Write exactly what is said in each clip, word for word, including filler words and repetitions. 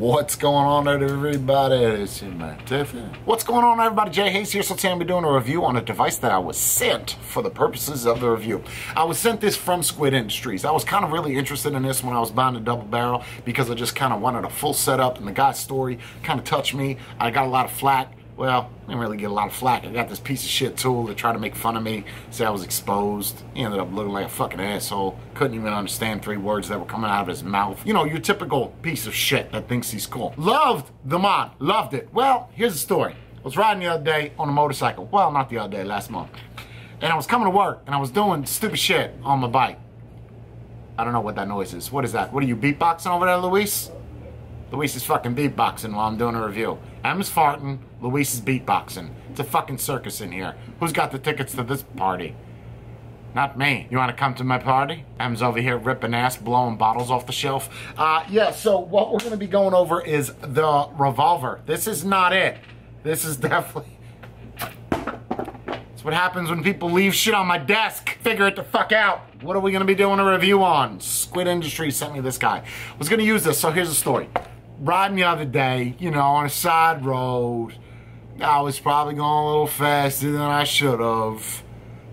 What's going on, everybody? It's Tiffany. What's going on, everybody? Jay Hayes here. So today I'm be doing a review on a device that I was sent for the purposes of the review. I was sent this from Squid Industries. I was kind of really interested in this when I was buying a double barrel because I just kind of wanted a full setup, and the guy's story kind of touched me. I got a lot of flack. Well, I didn't really get a lot of flack. I got this piece of shit tool to try to make fun of me, say I was exposed. He ended up looking like a fucking asshole. Couldn't even understand three words that were coming out of his mouth. You know, your typical piece of shit that thinks he's cool. Loved the mod. Loved it. Well, here's the story. I was riding the other day on a motorcycle. Well, not the other day, last month. And I was coming to work, and I was doing stupid shit on my bike. I don't know what that noise is. What is that? What are you, beatboxing over there, Luis? Luis is fucking beatboxing while I'm doing a review. Emma's farting. Luis is beatboxing. It's a fucking circus in here. Who's got the tickets to this party? Not me. You want to come to my party? Emma's over here ripping ass, blowing bottles off the shelf. Uh, yeah, so what we're going to be going over is the revolver. This is not it. This is definitely... That's what happens when people leave shit on my desk. Figure it the fuck out. What are we going to be doing a review on? Squid Industries sent me this guy. I was going to use this, so here's the story. Riding the other day, you know, on a side road. I was probably going a little faster than I should have.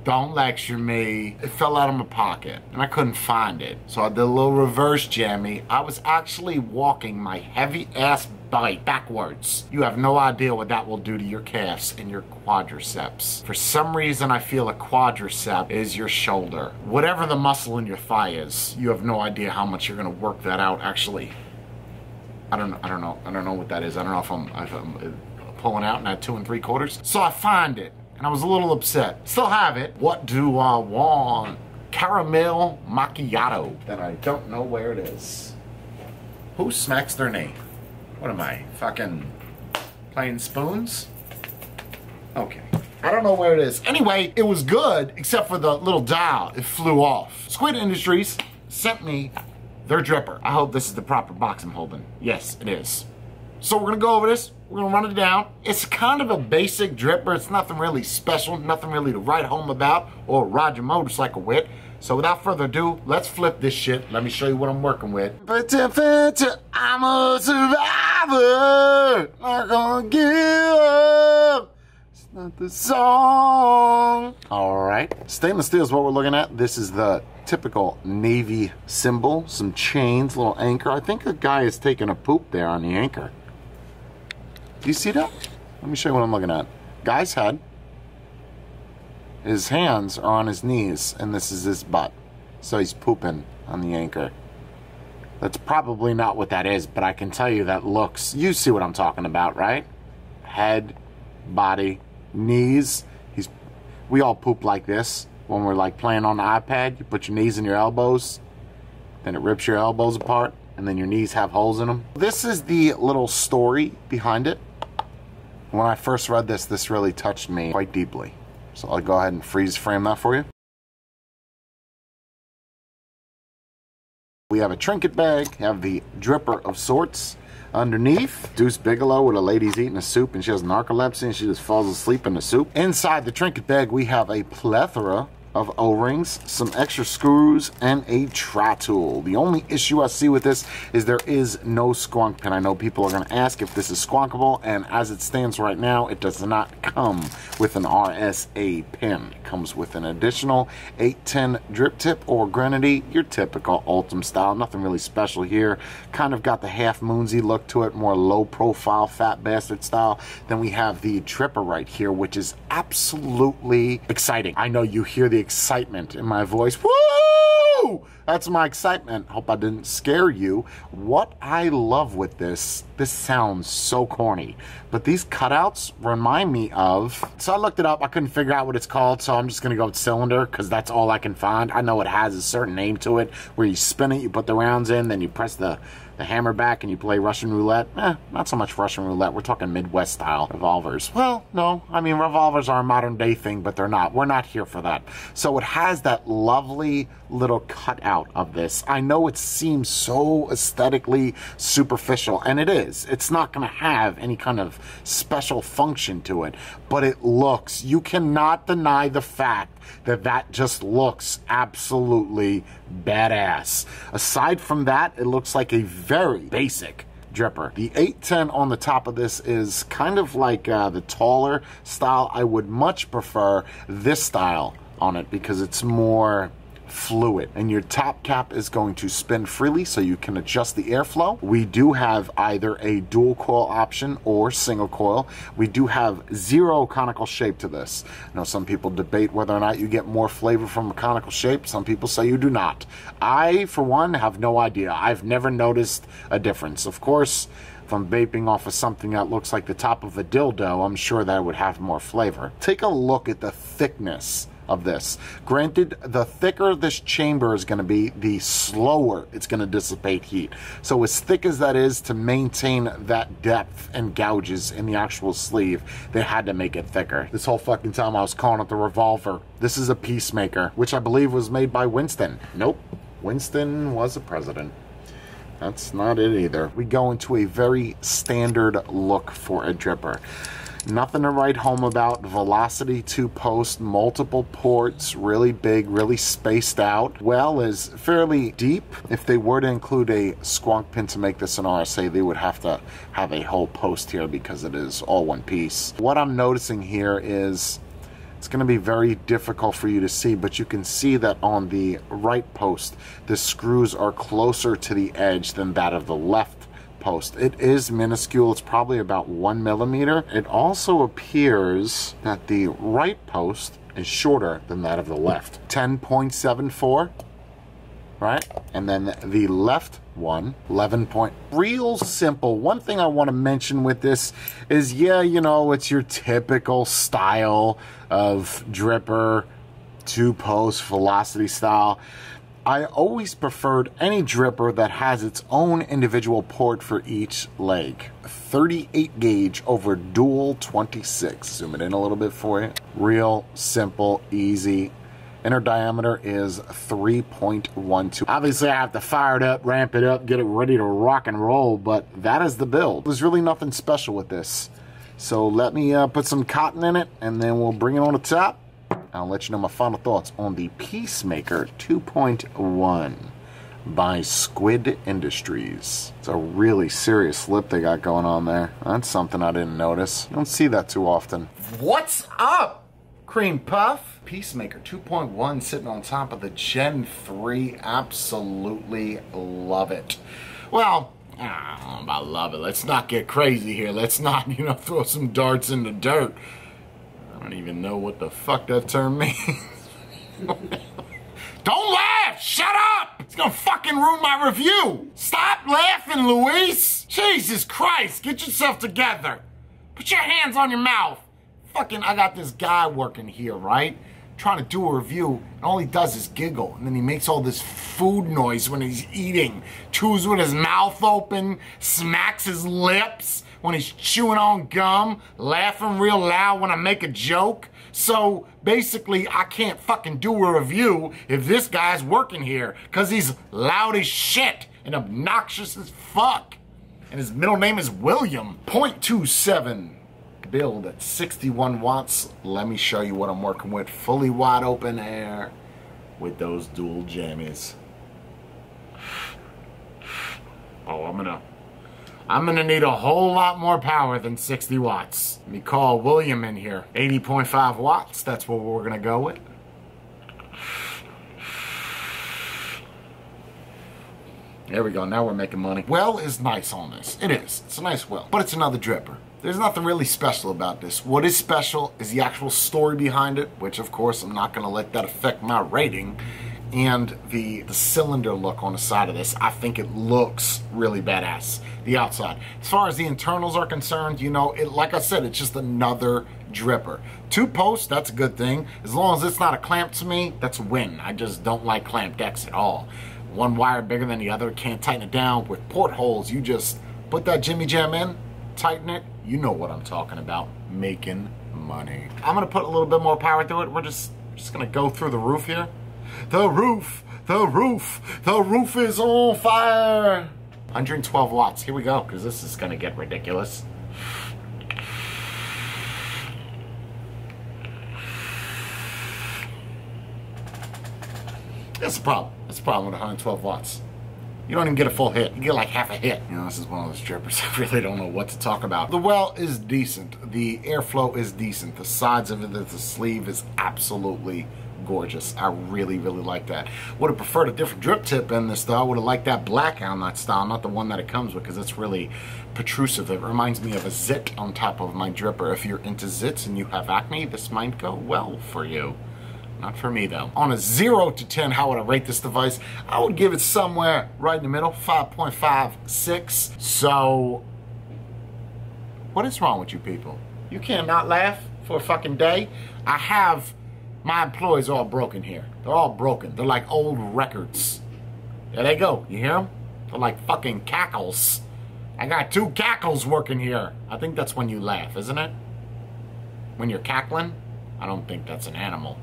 Don't lecture me. It fell out of my pocket, and I couldn't find it. So I did a little reverse jammy. I was actually walking my heavy-ass bike backwards. You have no idea what that will do to your calves and your quadriceps. For some reason, I feel a quadricep is your shoulder. Whatever the muscle in your thigh is, you have no idea how much you're going to work that out, actually. I don't, I don't know. I don't know what that is. I don't know if I'm, if I'm pulling out and I had two and three quarters. So I find it, and I was a little upset. Still have it. What do I want? Caramel macchiato. That I don't know where it is. Who smacks their knee? What am I? Fucking playing spoons? Okay. I don't know where it is. Anyway, it was good, except for the little dial. It flew off. Squid Industries sent me their dripper. I hope this is the proper box I'm holding. Yes, it is. So we're gonna go over this. We're gonna run it down. It's kind of a basic dripper. It's nothing really special, nothing really to write home about or ride your motorcycle with. So without further ado, let's flip this shit. Let me show you what I'm working with. I'm a survivor. Not gonna give up. It's not the song. All right. Stainless steel is what we're looking at. This is the typical Navy symbol, some chains, little anchor. I think the guy is taking a poop there on the anchor. Do you see that? Let me show you what I'm looking at. Guy's head, his hands are on his knees, and this is his butt. So he's pooping on the anchor. That's probably not what that is, but I can tell you that looks, you see what I'm talking about, right? Head, body, knees. He's, we all poop like this. When we're like playing on the iPad, you put your knees in your elbows, then it rips your elbows apart, and then your knees have holes in them. This is the little story behind it. When I first read this, this really touched me quite deeply. So I'll go ahead and freeze frame that for you. We have a trinket bag, have the dripper of sorts. Underneath, Deuce Bigelow with a lady's eating a soup and she has narcolepsy and she just falls asleep in the soup. Inside the trinket bag, we have a plethora of O-rings, some extra screws, and a tri-tool. The only issue I see with this is there is no squonk pin. I know people are gonna ask if this is squonkable, and as it stands right now, it does not come with an R S A pin. It comes with an additional eight ten drip tip or grenady, your typical Ultim style, nothing really special here. Kind of got the half moonsy look to it, more low profile, fat bastard style. Then we have the dripper right here, which is absolutely exciting. I know you hear the excitement in my voice. Woo! That's my excitement. Hope I didn't scare you. What I love with this, this sounds so corny, but these cutouts remind me of, so I looked it up, I couldn't figure out what it's called, so I'm just gonna go with cylinder because that's all I can find. I know it has a certain name to it where you spin it, you put the rounds in, then you press the, the hammer back and you play Russian roulette. Eh, not so much Russian roulette, we're talking Midwest style revolvers. Well, no, I mean revolvers are a modern day thing, but they're not. We're not here for that. So it has that lovely little cutout of this. I know it seems so aesthetically superficial, and it is. It's not going to have any kind of special function to it, but it looks, you cannot deny the fact that that just looks absolutely badass. Aside from that, it looks like a very basic dripper. The eight ten on the top of this is kind of like uh, the taller style. I would much prefer this style on it because it's more fluid, and your top cap is going to spin freely so you can adjust the airflow. We do have either a dual coil option or single coil. We do have zero conical shape to this. You know, some people debate whether or not you get more flavor from a conical shape. Some people say you do not. I, for one, have no idea. I've never noticed a difference. Of course, if I'm vaping off of something that looks like the top of a dildo, I'm sure that would have more flavor. Take a look at the thickness of this. Granted, the thicker this chamber is going to be, the slower it's going to dissipate heat. So as thick as that is, to maintain that depth and gouges in the actual sleeve, they had to make it thicker. This whole fucking time I was calling it the revolver. This is a Peacemaker, which I believe was made by Winston. Nope. Winston was a president. That's not it either. We go into a very standard look for a dripper. Nothing to write home about. Velocity two post, multiple ports, really big, really spaced out. Well is fairly deep. If they were to include a squonk pin to make this an R S A, they would have to have a whole post here because it is all one piece. What I'm noticing here is it's going to be very difficult for you to see, but you can see that on the right post, the screws are closer to the edge than that of the left post. It is minuscule. It's probably about one millimeter. It also appears that the right post is shorter than that of the left. ten point seven four, right? And then the left one, eleven point. Real simple. One thing I want to mention with this is, yeah, you know, it's your typical style of dripper, two post, velocity style. I always preferred any dripper that has its own individual port for each leg. thirty-eight gauge over dual twenty-six. Zoom it in a little bit for you. Real simple, easy. Inner diameter is three point one two. Obviously, I have to fire it up, ramp it up, get it ready to rock and roll, but that is the build. There's really nothing special with this. So let me uh, put some cotton in it, and then we'll bring it on the top. I'll let you know my final thoughts on the Peacemaker two point one by Squid Industries. It's a really serious lip they got going on there. That's something I didn't notice. You don't see that too often. What's up, Cream Puff? Peacemaker two point one sitting on top of the Gen three. Absolutely love it. Well, I don't know about love it. Let's not get crazy here. Let's not, you know, throw some darts in the dirt. I don't even know what the fuck that term means. Don't laugh! Shut up! It's gonna fucking ruin my review! Stop laughing, Luis! Jesus Christ, get yourself together! Put your hands on your mouth! Fucking, I got this guy working here, right? Trying to do a review, and all he does is giggle, and then he makes all this food noise when he's eating. Chews with his mouth open, smacks his lips when he's chewing on gum, laughing real loud when I make a joke. So basically, I can't fucking do a review if this guy's working here, because he's loud as shit and obnoxious as fuck. And his middle name is William. point two seven. Build at sixty-one watts. Let me show you what I'm working with. Fully wide open air with those dual jammies. Oh, I'm gonna I'm gonna need a whole lot more power than sixty watts. Let me call William in here. eighty point five watts, that's what we're gonna go with. There we go, now we're making money. Well is nice on this. It is. It's a nice well, but it's another dripper. There's nothing really special about this. What is special is the actual story behind it, which of course I'm not going to let that affect my rating, and the, the cylinder look on the side of this. I think it looks really badass, the outside. As far as the internals are concerned, you know, it, like I said, it's just another dripper. Two posts, that's a good thing. As long as it's not a clamp to me, that's a win. I just don't like clamped decks at all. One wire bigger than the other, can't tighten it down. With portholes, you just put that Jimmy Jam in, tighten it. You know what I'm talking about, making money. I'm gonna put a little bit more power through it. We're just, just gonna go through the roof here. The roof, the roof, the roof is on fire. one hundred twelve watts, here we go, because this is gonna get ridiculous. That's the problem, that's the problem with one hundred twelve watts. You don't even get a full hit. You get like half a hit. You know, this is one of those trippers. I really don't know what to talk about. The well is decent. The airflow is decent. The sides of it, the sleeve is absolutely gorgeous. I really, really like that. Would have preferred a different drip tip in this though. I would have liked that black outlet style, not the one that it comes with, because it's really protrusive. It reminds me of a zit on top of my dripper. If you're into zits and you have acne, this might go well for you. Not for me though. On a zero to ten, how would I rate this device? I would give it somewhere right in the middle, five point five six. So, what is wrong with you people? You cannot laugh for a fucking day. I have, my employees are all broken here. They're all broken. They're like old records. There they go, you hear them? They're like fucking cackles. I got two cackles working here. I think that's when you laugh, isn't it? When you're cackling? I don't think that's an animal.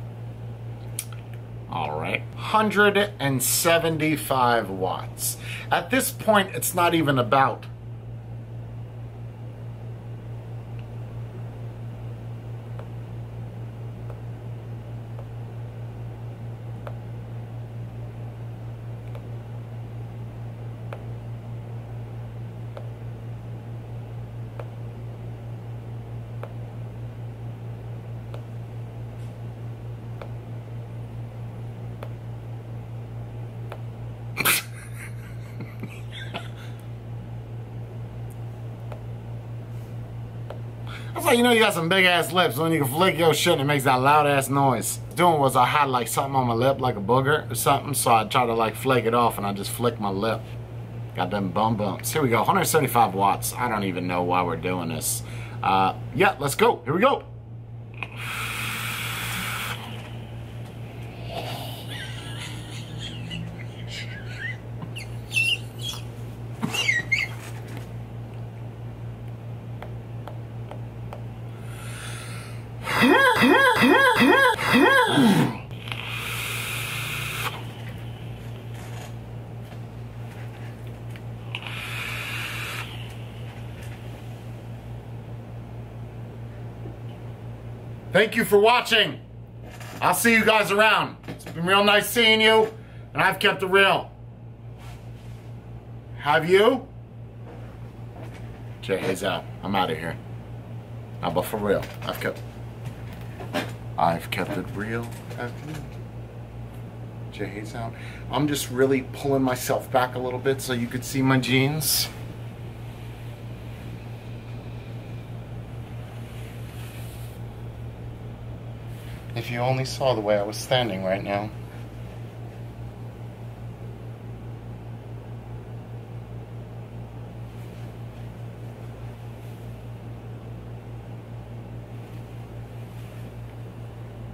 All right, one hundred seventy-five watts. At this point, it's not even about that's how you know you got some big ass lips, when you can flick your shit and it makes that loud ass noise. What I was doing was I had like something on my lip, like a booger or something, so I tried to like flake it off and I just flicked my lip. Got them bum bumps. Here we go, one hundred seventy-five watts. I don't even know why we're doing this. Uh, yeah, let's go. Here we go. Thank you for watching. I'll see you guys around. It's been real nice seeing you, and I've kept it real. Have you? Jay Hayes out. I'm out of here. Now, but for real, I've kept. I've kept it real. Jay Hayes out. I'm just really pulling myself back a little bit so you could see my jeans. If you only saw the way I was standing right now.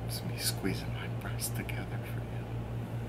It's me squeezing my breasts together for you.